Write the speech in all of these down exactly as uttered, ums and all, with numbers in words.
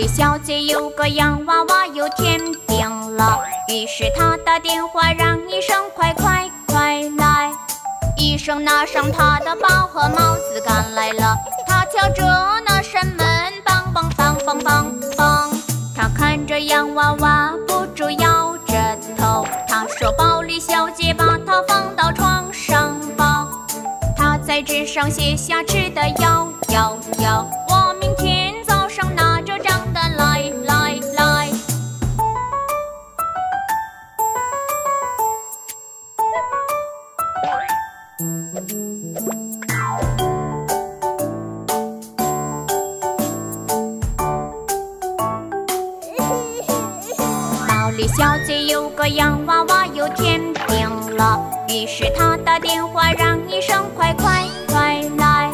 里小姐有个洋娃娃又添病了，于是她打电话让医生快快快来。医生拿上他的包和帽子赶来了，他敲着那扇门，梆梆梆梆梆梆。他看着洋娃娃不住摇着头，他说：“包里小姐把它放到床上吧。”他在纸上写下吃的药药药，我明天早上拿着账单来来来。包里小姐有个洋娃娃又添病了，于是她打电话让医生快快快来。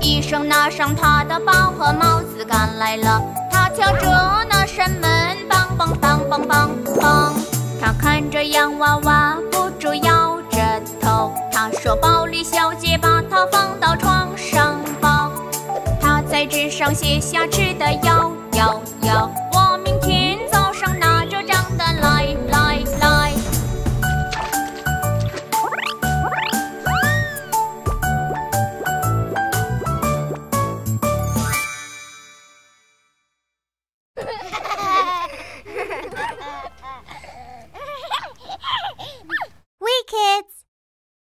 医生拿上他的包和帽子赶来了，他敲着那扇门，梆梆梆梆梆梆。他看着洋娃娃不住摇着头，他说：“包里小姐把它放到床上吧。”他在纸上写下吃的药药药，